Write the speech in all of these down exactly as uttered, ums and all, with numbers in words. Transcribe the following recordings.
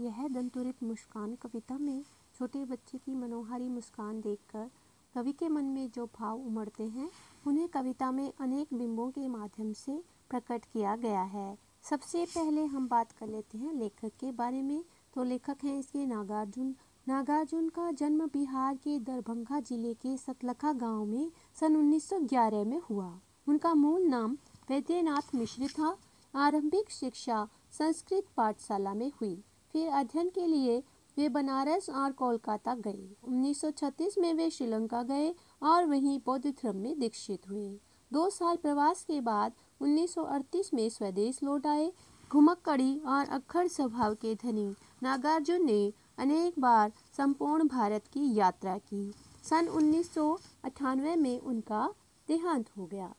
यह दंतुरित मुस्कान कविता में छोटे बच्चे की मनोहारी मुस्कान देखकर कवि के मन में जो भाव उमड़ते हैं उन्हें कविता में अनेक बिंबों के माध्यम से प्रकट किया गया है। सबसे पहले हम बात कर लेते हैं लेखक के बारे में, तो लेखक हैं इसके नागार्जुन। नागार्जुन का जन्म बिहार के दरभंगा जिले के सतलखा गांव में सन उन्नीस सौ ग्यारह में हुआ। उनका मूल नाम वैद्यनाथ मिश्र था। आरंभिक शिक्षा संस्कृत पाठशाला में हुई, फिर अध्ययन के लिए वे बनारस और कोलकाता गए। उन्नीस सौ छत्तीस में वे श्रीलंका गए और वहीं बौद्ध धर्म में दीक्षित हुए। दो साल प्रवास के बाद उन्नीस सौ अड़तीस में स्वदेश लौट आए। घुमक कड़ी और अक्खर स्वभाव के धनी नागार्जुन ने अनेक बार संपूर्ण भारत की यात्रा की। सन उन्नीस सौ अट्ठानवे में उनका देहांत हो गया।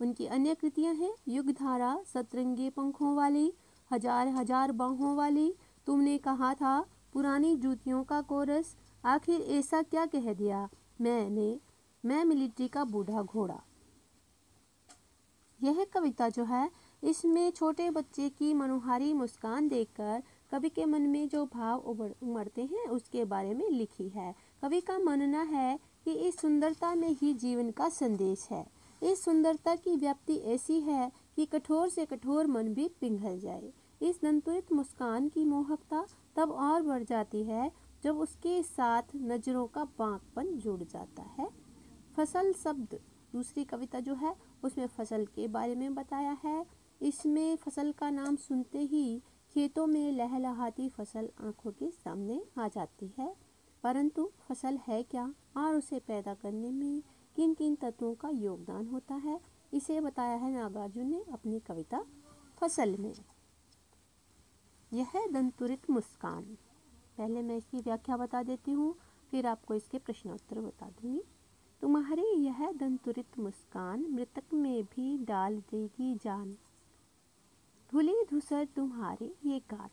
उनकी अन्य कृतियां हैं युग धारा, सतरंगी पंखों वाली, हजार हजार बाहों वाली, तुमने कहा था, पुरानी जूतियों का कोरस, आखिर ऐसा क्या कह दिया मैंने, मैं मिलिट्री का बूढ़ा घोड़ा। यह कविता जो है इसमें छोटे बच्चे की मनोहारी मुस्कान देखकर कवि के मन में जो भाव उमड़ते हैं उसके बारे में लिखी है। कवि का मानना है कि इस सुंदरता में ही जीवन का संदेश है। इस सुंदरता की व्याप्ति ऐसी है कि कठोर से कठोर मन भी पिघल जाए। इस दंतुरित मुस्कान की मोहकता तब और बढ़ जाती है जब उसके साथ नजरों का बांकपन जुड़ जाता है। फसल शब्द दूसरी कविता जो है उसमें फसल के बारे में बताया है। इसमें फसल का नाम सुनते ही खेतों में लहलहाती फसल आंखों के सामने आ जाती है, परंतु फसल है क्या और उसे पैदा करने में किन किन तत्वों का योगदान होता है, इसे बताया है नागार्जुन ने अपनी कविता फसल में। यह है दंतुरित मुस्कान। पहले मैं इसकी व्याख्या बता देती हूँ, फिर आपको इसके प्रश्नोत्तर बता दूंगी। तुम्हारी यह दंतुरित मुस्कान मृतक में भी डाल देगी जान, धुली धूसर तुम्हारी ये गात।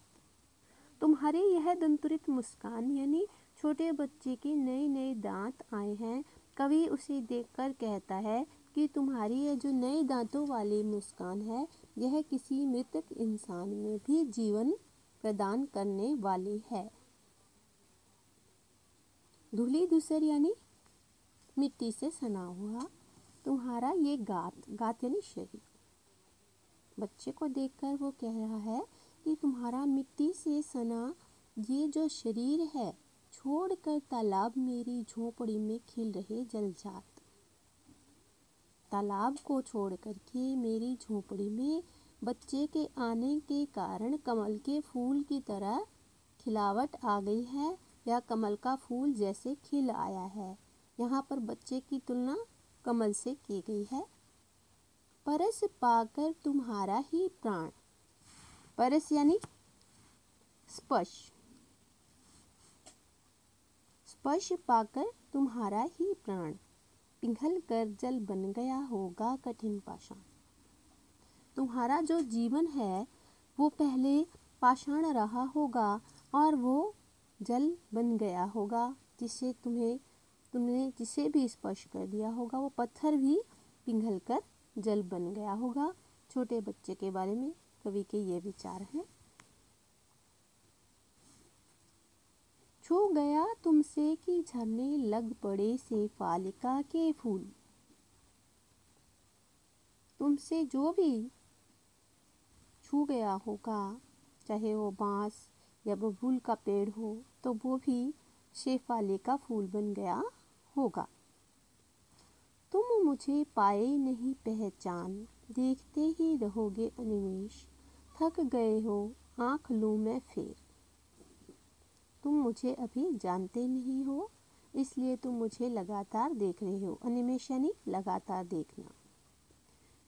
तुम्हारी यह दंतुरित मुस्कान यानी छोटे बच्चे के नए नए दांत आए हैं। कवि उसे देखकर कहता है कि तुम्हारी यह जो नए दांतों वाली मुस्कान है यह किसी मृतक इंसान में भी जीवन प्रदान करने वाली है। धुली धूसर यानी मिट्टी से सना हुआ तुम्हारा ये गात, गात यानी शरीर। बच्चे को देखकर वो कह रहा है कि तुम्हारा मिट्टी से सना ये जो शरीर है छोड़कर तालाब मेरी झोपड़ी में खिल रहे जलजात। तालाब को छोड़कर के मेरी झोपड़ी में बच्चे के आने के कारण कमल के फूल की तरह खिलावट आ गई है या कमल का फूल जैसे खिल आया है। यहाँ पर बच्चे की तुलना कमल से की गई है। परस पाकर तुम्हारा ही प्राण, परस यानी स्पर्श, स्पर्श पाकर तुम्हारा ही प्राण पिघल कर जल बन गया होगा कठिन पाषाण। तुम्हारा जो जीवन है वो पहले पाषाण रहा होगा और वो जल बन गया होगा, जिसे तुम्हें तुमने जिसे भी स्पर्श कर दिया होगा वो पत्थर भी पिघल कर जल बन गया होगा। छोटे बच्चे के बारे में कवि के ये विचार हैं। छू गया तुमसे कि झरने लग पड़े से फालिका के फूल। तुमसे जो भी छू गया होगा चाहे वो बांस या बबूल का पेड़ हो तो वो भी शेफालिका फूल बन गया होगा। तुम मुझे पाए नहीं पहचान, देखते ही रहोगे अनिमेष, थक गए हो आँख लूँ मैं फेर। तुम मुझे अभी जानते नहीं हो इसलिए तुम मुझे लगातार देख रहे हो, अनिमेष यानी लगातार देखना।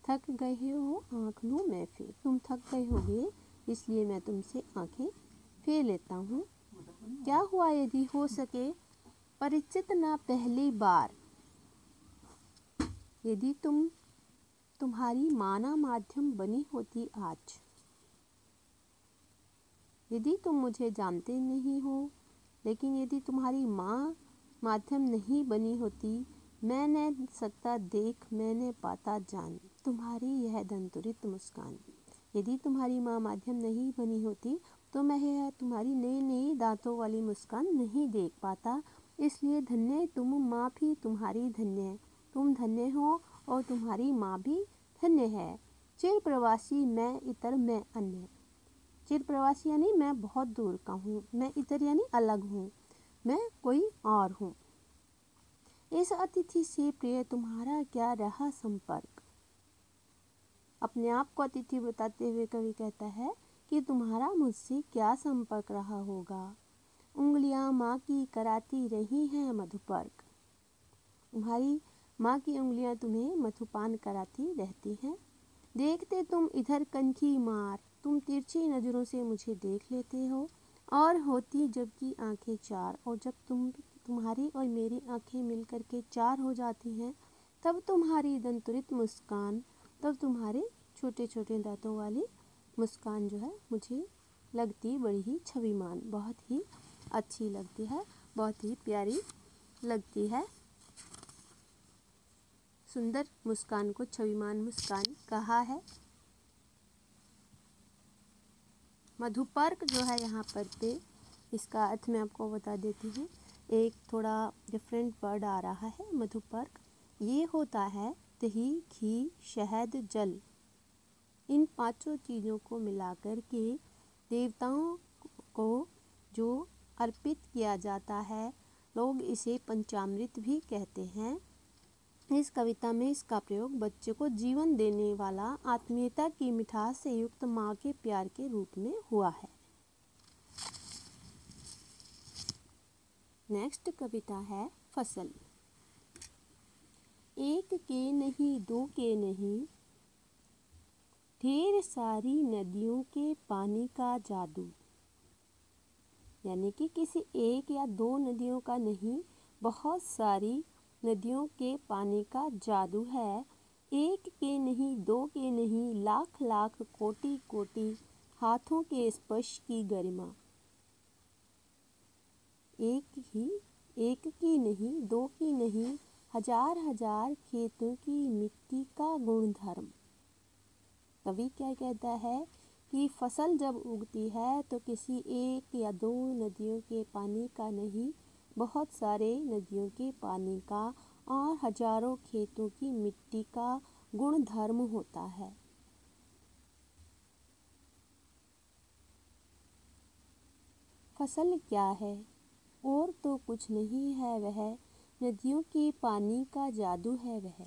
थक गए हो आँख लूँ मैं फेर, तुम थक गए होगे इसलिए मैं तुमसे आँखें फेर लेता हूँ। क्या हुआ यदि हो सके परिचित ना पहली बार, यदि तुम तुम्हारी माना माध्यम बनी होती आज। यदि तुम मुझे जानते नहीं हो लेकिन यदि तुम्हारी माँ माध्यम नहीं बनी होती। मैंने सकता देख, मैंने पाता जान, तुम्हारी यह दंतुरित मुस्कान। यदि तुम्हारी माँ माध्यम नहीं बनी होती तो मैं यह तुम्हारी नई नई दांतों वाली मुस्कान नहीं देख पाता। इसलिए धन्य तुम माँ भी तुम्हारी धन्य है, तुम धन्य हो और तुम्हारी माँ भी धन्य है। चिर प्रवासी मैं इतर मैं अन्य। चिर प्रवासी यानी मैं बहुत दूर का हूँ, मैं इतर यानी अलग हूँ, मैं कोई और हूँ। इस अतिथि से प्रिय तुम्हारा क्या रहा संपर्क। अपने आप को अतिथि बताते हुए कवि कहता है कि तुम्हारा मुझसे क्या संपर्क रहा होगा। उंगलियां माँ की कराती रही हैं मधुपर्क। तुम्हारी माँ की उंगलियां तुम्हें मधुपान कराती रहती हैं। देखते तुम इधर कनखी मार, तुम तिरछी नज़रों से मुझे देख लेते हो और होती जबकि आंखें चार। और जब तुम तुम्हारी और मेरी आंखें मिलकर के चार हो जाती हैं तब तुम्हारी दंतुरित मुस्कान, तब तुम्हारे छोटे छोटे दांतों वाली मुस्कान जो है मुझे लगती बड़ी ही छविमान, बहुत ही अच्छी लगती है, बहुत ही प्यारी लगती है। सुंदर मुस्कान को छविमान मुस्कान कहा है। मधुपर्क जो है यहाँ पर पे इसका अर्थ मैं आपको बता देती हूँ। एक थोड़ा डिफरेंट वर्ड आ रहा है मधुपर्क। ये होता है दही, घी, शहद, जल, इन पांचों चीज़ों को मिलाकर के देवताओं को जो अर्पित किया जाता है। लोग इसे पंचामृत भी कहते हैं। इस कविता में इसका प्रयोग बच्चे को जीवन देने वाला, आत्मीयता की मिठास से युक्त माँ के प्यार के रूप में हुआ है। नेक्स्ट कविता है फसल। एक के नहीं दो के नहीं, ढेर सारी नदियों के पानी का जादू। यानी कि किसी एक या दो नदियों का नहीं, बहुत सारी नदियों के पानी का जादू है। एक के नहीं दो के नहीं, लाख लाख कोटि कोटि हाथों के स्पर्श की गरिमा। एक ही एक की नहीं दो की नहीं, हजार हजार खेतों की मिट्टी का गुणधर्म। कवि क्या कहता है कि फसल जब उगती है तो किसी एक या दो नदियों के पानी का नहीं, बहुत सारे नदियों के पानी का और हजारों खेतों की मिट्टी का गुणधर्म होता है। फसल क्या है और तो कुछ नहीं है वह, नदियों के पानी का जादू है वह।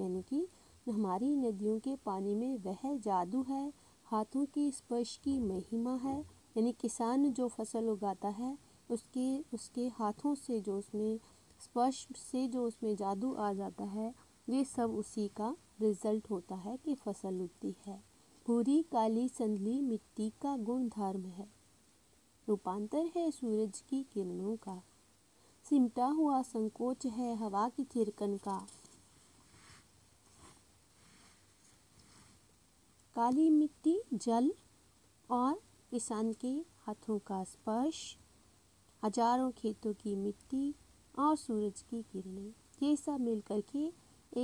यानी कि हमारी नदियों के पानी में वह जादू है, हाथों के स्पर्श की महिमा है। यानी किसान जो फसल उगाता है उसके उसके हाथों से जो उसमें स्पर्श से जो उसमें जादू आ जाता है, ये सब उसी का रिजल्ट होता है कि फसल उगती है। भूरी काली संधली मिट्टी का गुणधर्म है, रूपांतर है सूरज की किरणों का, सिमटा हुआ संकोच है हवा की थिरकन का। काली मिट्टी, जल और किसान के हाथों का स्पर्श, हजारों खेतों की मिट्टी और सूरज की किरणें, ये सब मिलकर के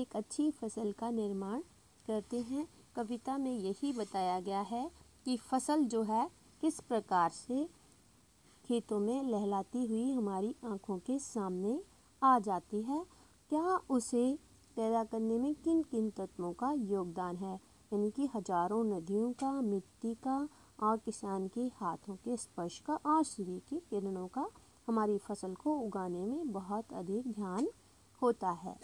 एक अच्छी फसल का निर्माण करते हैं। कविता में यही बताया गया है कि फसल जो है किस प्रकार से खेतों में लहलाती हुई हमारी आँखों के सामने आ जाती है, क्या उसे पैदा करने में किन किन तत्वों का योगदान है। यानी कि हजारों नदियों का, मिट्टी का और किसान के हाथों के स्पर्श का और सूर्य की किरणों का हमारी फसल को उगाने में बहुत अधिक ध्यान होता है।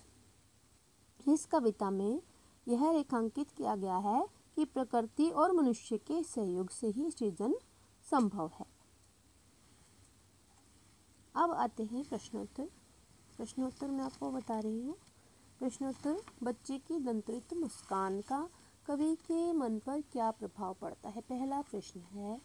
इस कविता में यह रेखांकित किया गया है कि प्रकृति और मनुष्य के सहयोग से ही सृजन संभव है। अब आते हैं प्रश्नोत्तर। प्रश्नोत्तर मैं आपको बता रही हूँ। प्रश्नोत्तर, बच्चे की दंतुरित मुस्कान का कवि के मन पर क्या प्रभाव पड़ता है, पहला प्रश्न है।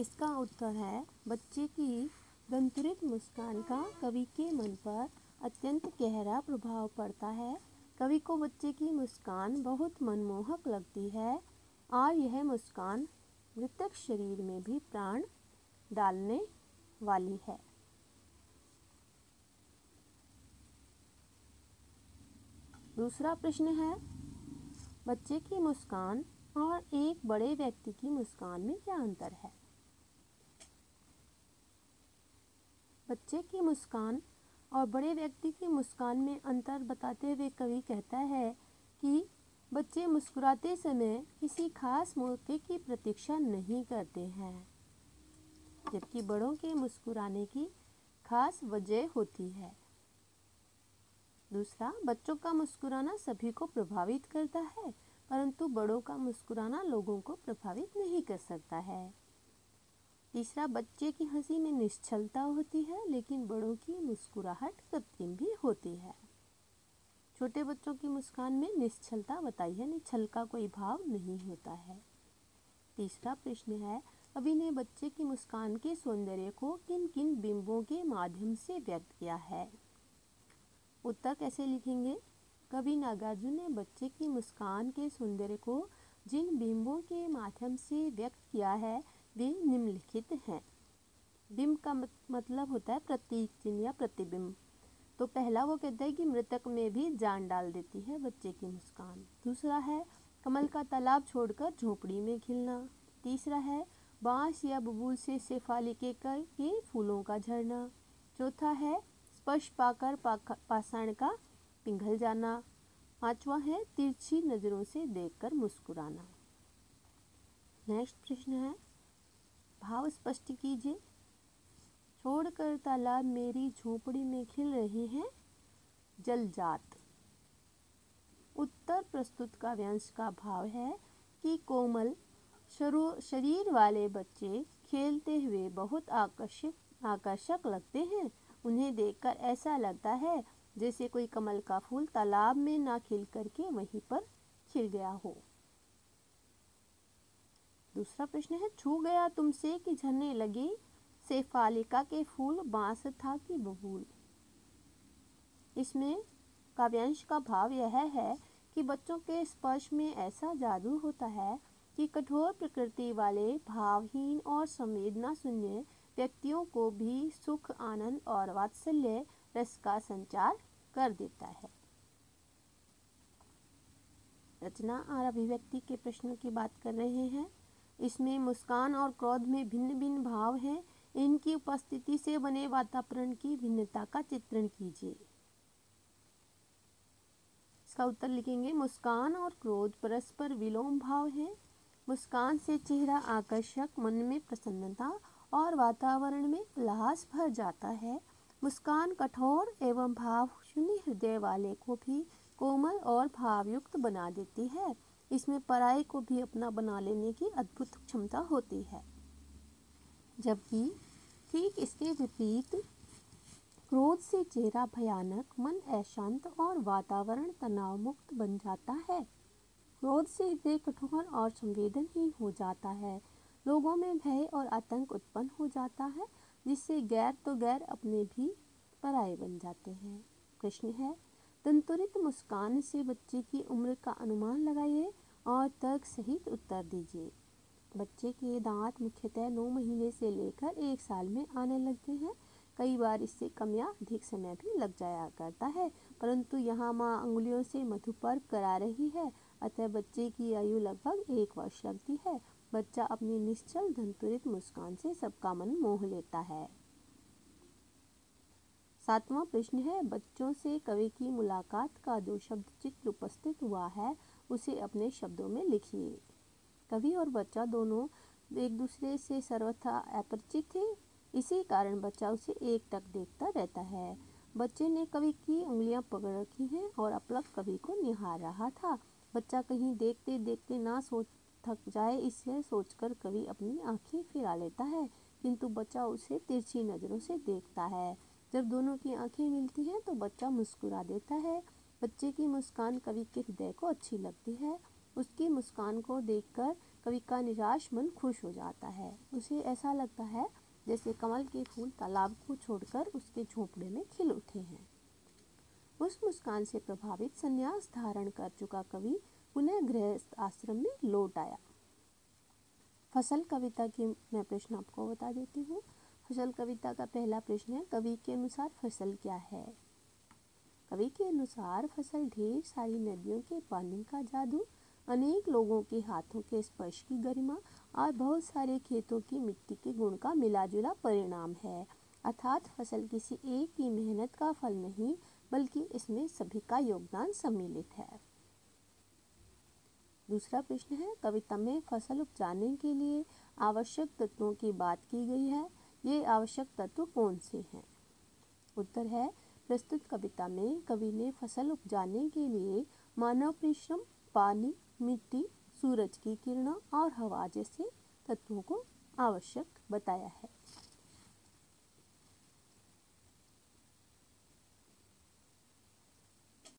इसका उत्तर है, बच्चे की दंतुरित मुस्कान का कवि के मन पर अत्यंत गहरा प्रभाव पड़ता है। कवि को बच्चे की मुस्कान बहुत मनमोहक लगती है और यह मुस्कान मृतक शरीर में भी प्राण डालने वाली है। दूसरा प्रश्न है, बच्चे की मुस्कान और एक बड़े व्यक्ति की मुस्कान में क्या अंतर है। बच्चे की मुस्कान और बड़े व्यक्ति की मुस्कान में अंतर बताते हुए कवि कहता है कि बच्चे मुस्कुराते समय किसी खास मौके की प्रतीक्षा नहीं करते हैं, जबकि बड़ों के मुस्कुराने की खास वजह होती है। दूसरा, बच्चों का मुस्कुराना सभी को प्रभावित करता है, परंतु बड़ों का मुस्कुराना लोगों को प्रभावित नहीं कर सकता है। तीसरा, बच्चे की हंसी में निश्चलता होती है, लेकिन बड़ों की मुस्कुराहट कृत्रिम भी होती है। छोटे बच्चों की मुस्कान में निश्चलता बताई है, निश्चल का कोई भाव नहीं होता है। तीसरा प्रश्न है, कवि ने बच्चे की मुस्कान के सौंदर्य को किन किन बिंबों के माध्यम से व्यक्त किया है? उत्तर कैसे लिखेंगे? कवि नागार्जुन ने बच्चे की मुस्कान के सौंदर्य को जिन बिंबों के माध्यम से व्यक्त किया है वे निम्नलिखित हैं। बिंब का मतलब होता है प्रतीक चिन्ह या प्रतिबिंब। तो पहला वो कहता है कि मृतक में भी जान डाल देती है बच्चे की मुस्कान। दूसरा है कमल का तालाब छोड़कर झोपड़ी में खिलना। तीसरा है बांस या बबूल से शेफाली के कर के फूलों का झरना। चौथा है स्पर्श पाकर पाषाण का पिघल जाना। पाँचवा है तिरछी नज़रों से देखकर मुस्कुराना। नेक्स्ट प्रश्न है, भाव स्पष्ट कीजिए। छोड़कर तालाब मेरी झोपड़ी में खिल रही है जलजात। उत्तर प्रस्तुत काव्यांश का भाव है कि कोमल शरीर वाले बच्चे खेलते हुए बहुत आकर्षक आकर्षक लगते हैं। उन्हें देखकर ऐसा लगता है जैसे कोई कमल का फूल तालाब में ना खिल करके वहीं पर खिल गया हो। दूसरा प्रश्न है, छू गया तुमसे कि झरने लगे शेफालिका के फूल, बांस था कि बबूल। इसमें काव्यांश का भाव यह है कि बच्चों के स्पर्श में ऐसा जादू होता है कि कठोर प्रकृति वाले भावहीन और संवेदना शून्य व्यक्तियों को भी सुख, आनंद और वात्सल्य रस का संचार कर देता है। रचना और अभिव्यक्ति के प्रश्नों की बात कर रहे हैं। इसमें मुस्कान और क्रोध में भिन्न भिन्न भाव हैं। इनकी उपस्थिति से बने वातावरण की भिन्नता का चित्रण कीजिए। इसका उत्तर लिखेंगे, मुस्कान और क्रोध परस्पर विलोम भाव हैं। मुस्कान से चेहरा आकर्षक, मन में प्रसन्नता और वातावरण में उल्लास भर जाता है। मुस्कान कठोर एवं भाव शून्य हृदय वाले को भी कोमल और भावयुक्त बना देती है। इसमें पराये को भी अपना बना लेने की अद्भुत क्षमता होती है, जबकि ठीक इसके विपरीत क्रोध से चेहरा भयानक, मन अशांत और वातावरण तनाव मुक्त बन जाता है। क्रोध से हृदय कठोर और संवेदनहीन हो जाता है। लोगों में भय और आतंक उत्पन्न हो जाता है, जिससे गैर तो गैर अपने भी पराये बन जाते हैं। प्रश्न है, दंतुरित मुस्कान से बच्चे की उम्र का अनुमान लगाइए और तर्क सहित उत्तर दीजिए। बच्चे के दांत मुख्यतः नौ महीने से लेकर एक साल में आने लगते हैं। कई बार इससे कम या अधिक समय भी लग जाया करता है, परंतु यहाँ माँ अंगुलियों से मधुपर्क करा रही है, अतः बच्चे की आयु लगभग एक वर्ष लगती है। बच्चा अपनी निश्चल दंतुरित मुस्कान से सबका मन मोह लेता है। सातवां प्रश्न है, बच्चों से कवि की मुलाकात का जो शब्द चित्र उपस्थित हुआ है उसे अपने शब्दों में लिखिए। कवि और बच्चा दोनों एक दूसरे से सर्वथा अपरिचित थे, इसी कारण बच्चा उसे एकटक देखता रहता है। बच्चे ने कवि की उंगलियां पकड़ रखी हैं और अपलक कवि को निहार रहा था। बच्चा कहीं देखते देखते ना सोच थक जाए, इसलिए सोचकर कवि अपनी आँखें फिरा लेता है, किंतु बच्चा उसे तिरछी नज़रों से देखता है। जब दोनों की आंखें मिलती हैं तो बच्चा मुस्कुरा देता है। बच्चे की मुस्कान कवि के हृदय को अच्छी लगती है। उसकी मुस्कान को देखकर कवि का निराश मन खुश हो जाता है। उसे ऐसा लगता है जैसे कमल के फूल तालाब को छोड़कर उसके झोंपड़े में खिल उठे हैं। उस मुस्कान से प्रभावित संन्यास धारण कर चुका कवि पुनः गृहस्थ आश्रम में लौट आया। फसल कविता की मैं प्रश्न आपको बता देती हूँ। फसल कविता का पहला प्रश्न है, कवि के अनुसार फसल क्या है? कवि के अनुसार फसल ढेर सारी नदियों के पानी का जादू, अनेक लोगों के हाथों के स्पर्श की गरिमा और बहुत सारे खेतों की मिट्टी के गुण का मिलाजुला परिणाम है। अर्थात फसल किसी एक की मेहनत का फल नहीं बल्कि इसमें सभी का योगदान सम्मिलित है। दूसरा प्रश्न है, कविता में फसल उपजाने के लिए आवश्यक तत्वों की बात की गई है, ये आवश्यक तत्व कौन से हैं? उत्तर है, प्रस्तुत कविता में कवि ने फसल उपजाने के लिए मानव परिश्रम, पानी, मिट्टी, सूरज की किरणों और हवा जैसे तत्वों को आवश्यक बताया है।